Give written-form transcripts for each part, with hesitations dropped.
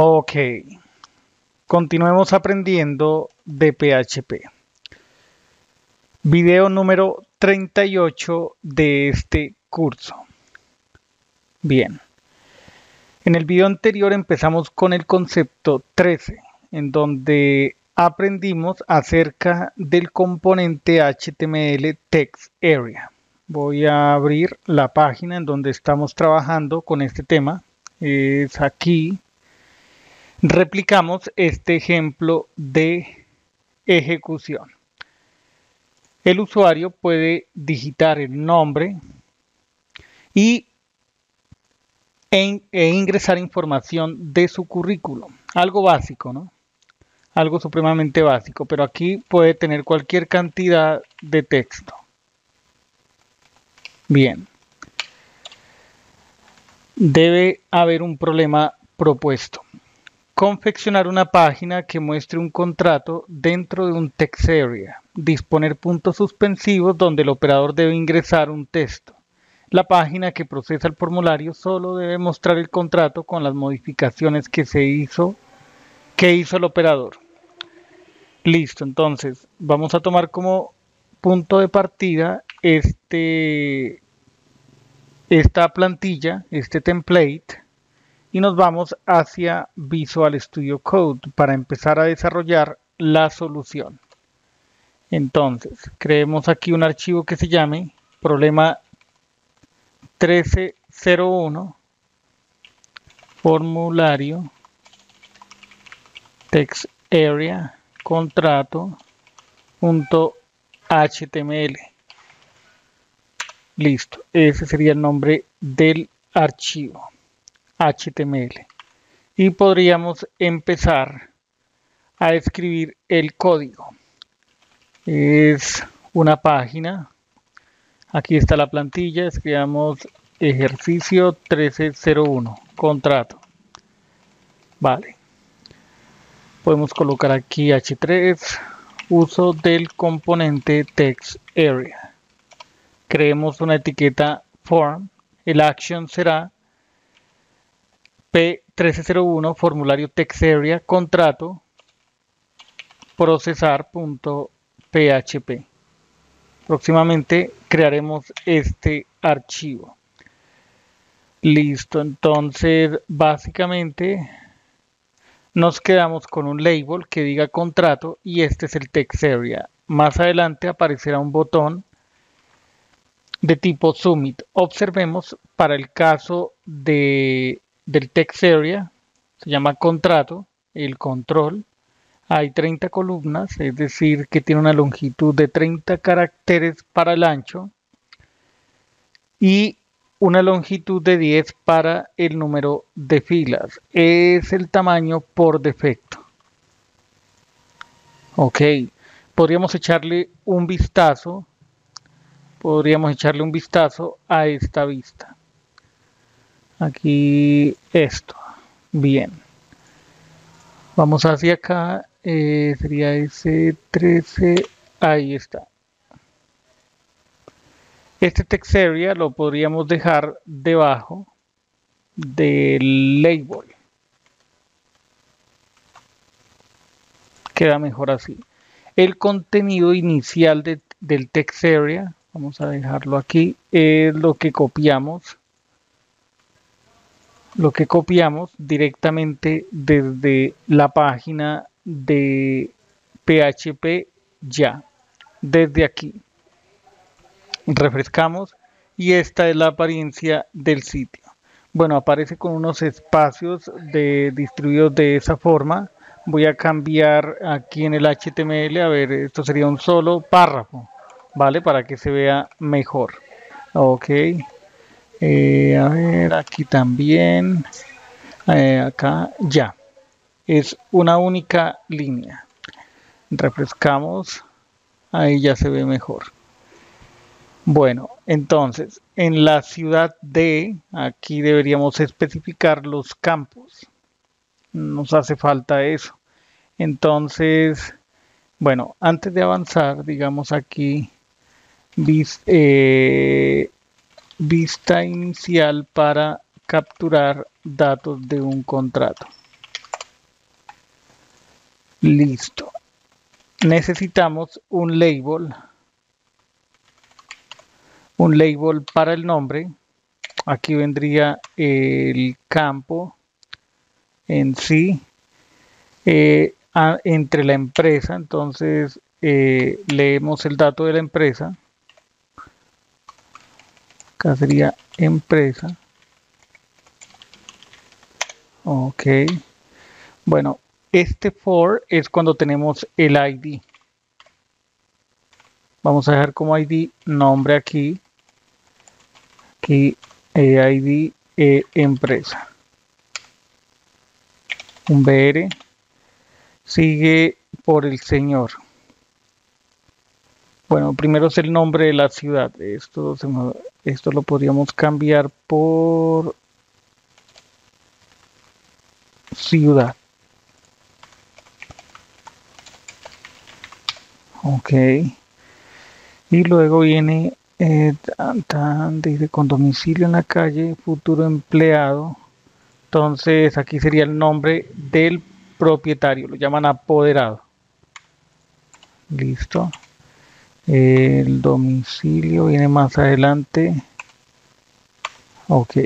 Ok, continuemos aprendiendo de PHP. Video número 38 de este curso. Bien. En el video anterior empezamos con el concepto 13, en donde aprendimos acerca del componente HTML Text Area. Voy a abrir la página en donde estamos trabajando con este tema. Es aquí. Replicamos este ejemplo de ejecución. El usuario puede digitar el nombre e ingresar información de su currículum. Algo básico, ¿no? Algo supremamente básico, pero aquí puede tener cualquier cantidad de texto. Bien. Debe haber un problema propuesto. Confeccionar una página que muestre un contrato dentro de un text area. Disponer puntos suspensivos donde el operador debe ingresar un texto. La página que procesa el formulario solo debe mostrar el contrato con las modificaciones que hizo el operador. Listo, entonces vamos a tomar como punto de partida esta plantilla, este template. Y nos vamos hacia Visual Studio Code para empezar a desarrollar la solución. Entonces, creemos aquí un archivo que se llame problema 1301 formulario text area contrato.html. Listo, ese sería el nombre del archivo. HTML, y podríamos empezar a escribir el código. Es una página, aquí está la plantilla, escribamos ejercicio 1301, contrato. Vale, podemos colocar aquí H3, uso del componente text area. Creemos una etiqueta form, el action será P1301 formulario text area contrato procesar.php. Próximamente crearemos este archivo. Listo, entonces básicamente nos quedamos con un label que diga contrato y este es el text area. Más adelante aparecerá un botón de tipo submit. Observemos para el caso del text area, se llama contrato, el control, hay 30 columnas, es decir que tiene una longitud de 30 caracteres para el ancho y una longitud de 10 para el número de filas, es el tamaño por defecto. Ok, podríamos echarle un vistazo, a esta vista. Aquí esto, bien, vamos hacia acá, sería ese 13, ahí está. Este text area lo podríamos dejar debajo del label, queda mejor así. El contenido inicial del text area, vamos a dejarlo aquí, es lo que copiamos. Directamente desde la página de PHP ya, desde aquí. Refrescamos y esta es la apariencia del sitio. Bueno, aparece con unos espacios distribuidos de esa forma. Voy a cambiar aquí en el HTML, a ver, esto sería un solo párrafo, ¿vale? Para que se vea mejor. Ok. A ver, aquí también, acá, ya, es una única línea. Refrescamos, ahí ya se ve mejor. Bueno, entonces, en la ciudad de, aquí deberíamos especificar los campos. Nos hace falta eso. Entonces, bueno, antes de avanzar, digamos aquí, vista inicial para capturar datos de un contrato. Listo. Necesitamos un label para el nombre. Aquí vendría el campo en sí, entre la empresa. Entonces leemos el dato de la empresa. Acá sería empresa. Ok. Bueno, este for es cuando tenemos el ID. Vamos a dejar como ID nombre aquí. Aquí ID empresa. Un BR. Sigue por el señor. Bueno, primero es el nombre de la ciudad. Esto lo podríamos cambiar por ciudad. Ok. Y luego viene, dice con domicilio en la calle, futuro empleado. Entonces aquí sería el nombre del propietario. Lo llaman apoderado. Listo. El domicilio viene más adelante. Ok.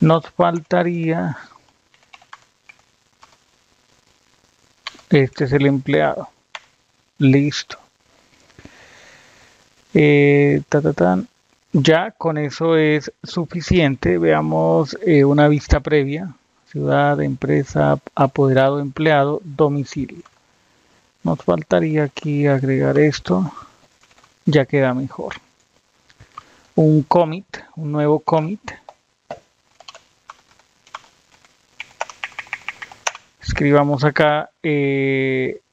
Nos faltaría. Este es el empleado. Listo. Ya con eso es suficiente. Veamos una vista previa. Ciudad, empresa, apoderado, empleado, domicilio. Nos faltaría aquí agregar esto. Ya queda mejor. Un commit, un nuevo commit. Escribamos acá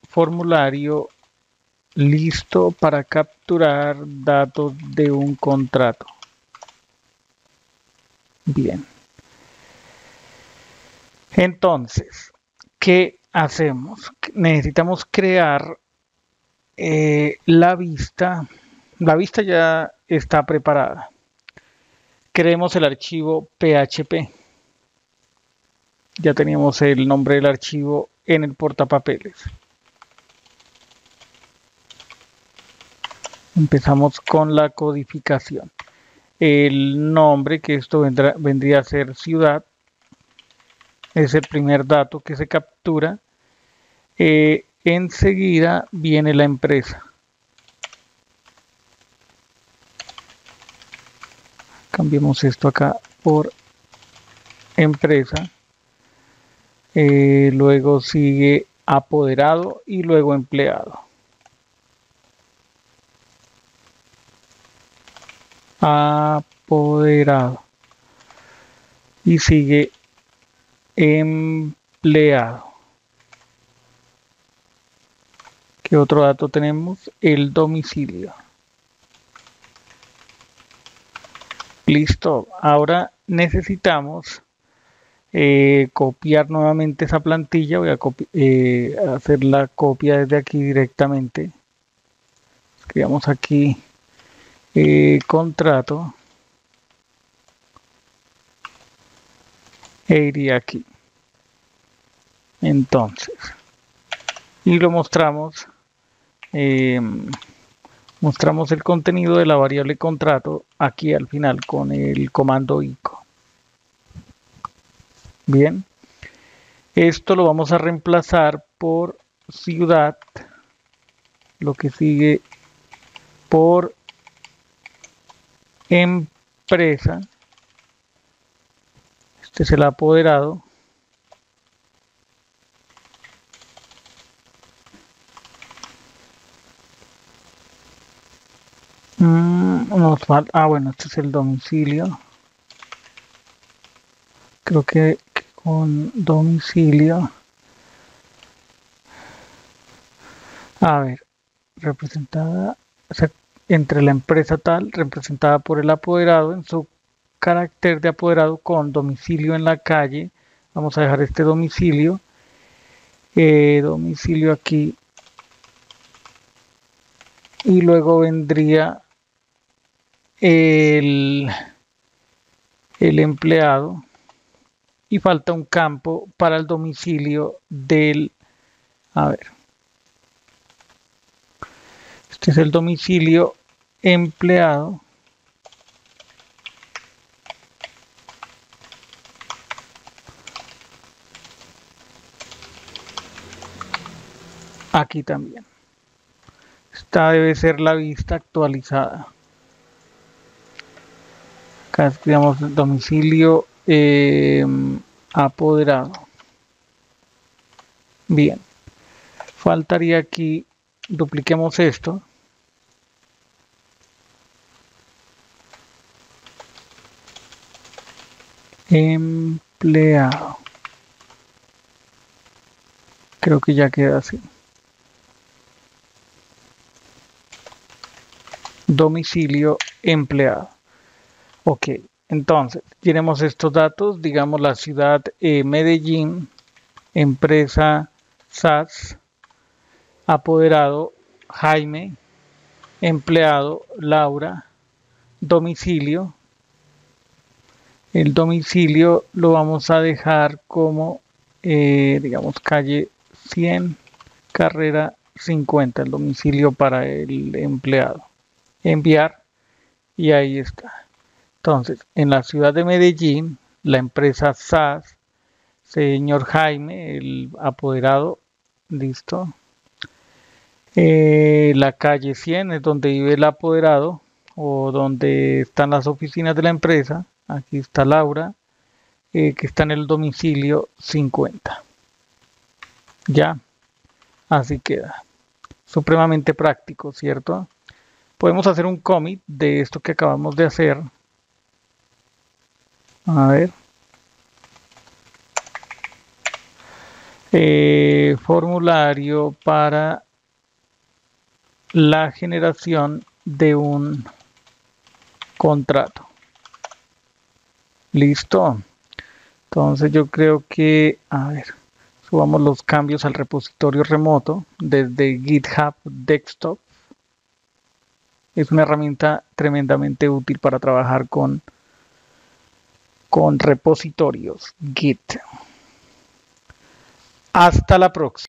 formulario listo para capturar datos de un contrato. Bien. Entonces, ¿qué hacemos? Necesitamos crear la vista. La vista ya está preparada. Creemos el archivo PHP. Ya teníamos el nombre del archivo en el portapapeles. Empezamos con la codificación. El nombre, que esto vendría a ser ciudad, es el primer dato que se captura. Enseguida viene la empresa. Cambiemos esto acá por empresa. Luego sigue apoderado y luego empleado. Apoderado. Y sigue empleado. ¿Qué otro dato tenemos? El domicilio. Listo. Ahora necesitamos copiar nuevamente esa plantilla. Voy a hacer la copia desde aquí directamente. Escribamos aquí contrato e iría aquí. Entonces, y lo mostramos. Mostramos el contenido de la variable contrato aquí al final con el comando ICO. Bien, esto lo vamos a reemplazar por ciudad, lo que sigue por empresa, este es el apoderado, bueno, este es el domicilio, creo que con domicilio. A ver, representada, o sea, entre la empresa tal, representada por el apoderado en su carácter de apoderado con domicilio en la calle. Vamos a dejar este domicilio. Domicilio aquí. Y luego vendría el empleado. Y falta un campo para el domicilio del A ver. Este es el domicilio empleado. Aquí también. Esta debe ser la vista actualizada. Acá escribamos domicilio apoderado. Bien. Faltaría aquí, dupliquemos esto. Empleado. Creo que ya queda así. Domicilio empleado. Ok, entonces tenemos estos datos, digamos la ciudad Medellín, empresa SAS, apoderado Jaime, empleado Laura, domicilio. El domicilio lo vamos a dejar como, digamos, calle 100, carrera 50, el domicilio para el empleado. Enviar y ahí está. Entonces, en la ciudad de Medellín, la empresa SAS, señor Jaime, el apoderado, listo. La calle 100 es donde vive el apoderado o donde están las oficinas de la empresa. Aquí está Laura, que está en el domicilio 50. Ya, así queda. Supremamente práctico, ¿cierto? Podemos hacer un commit de esto que acabamos de hacer. A ver. Formulario para la generación de un contrato. Listo. Entonces yo creo que, a ver, subamos los cambios al repositorio remoto desde GitHub Desktop. Es una herramienta tremendamente útil para trabajar con repositorios Git. Hasta la próxima.